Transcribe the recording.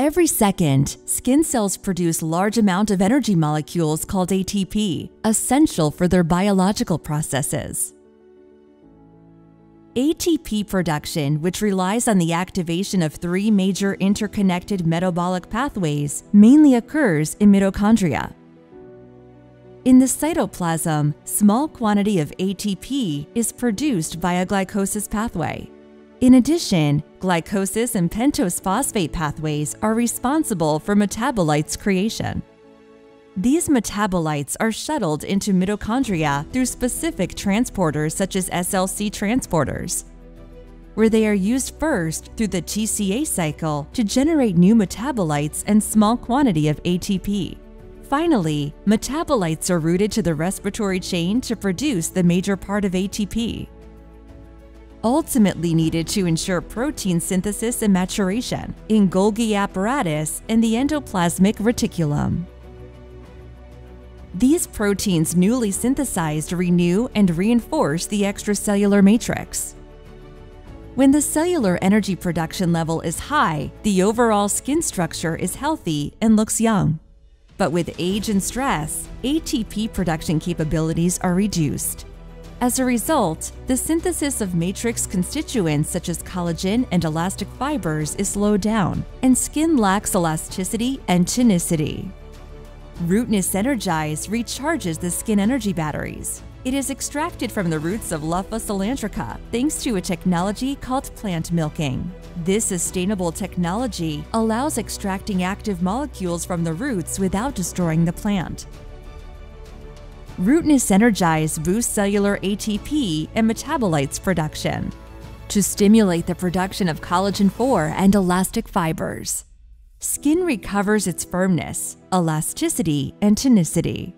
Every second, skin cells produce large amounts of energy molecules called ATP, essential for their biological processes. ATP production, which relies on the activation of three major interconnected metabolic pathways, mainly occurs in mitochondria. In the cytoplasm, small quantity of ATP is produced via glycolysis pathway. In addition, glycolysis and pentose phosphate pathways are responsible for metabolites creation. These metabolites are shuttled into mitochondria through specific transporters such as SLC transporters, where they are used first through the TCA cycle to generate new metabolites and small quantity of ATP. Finally, metabolites are routed to the respiratory chain to produce the major part of ATP, ultimately needed to ensure protein synthesis and maturation in Golgi apparatus and the endoplasmic reticulum. These proteins newly synthesized renew and reinforce the extracellular matrix. When the cellular energy production level is high, the overall skin structure is healthy and looks young. But with age and stress, ATP production capabilities are reduced. As a result, the synthesis of matrix constituents such as collagen and elastic fibers is slowed down, and skin lacks elasticity and tonicity. Rootness Energize recharges the skin energy batteries. It is extracted from the roots of Luffa cylindrica thanks to a technology called plant milking. This sustainable technology allows extracting active molecules from the roots without destroying the plant. Rootness Energize boosts cellular ATP and metabolites production to stimulate the production of collagen 4 and elastic fibers. Skin recovers its firmness, elasticity, and tonicity.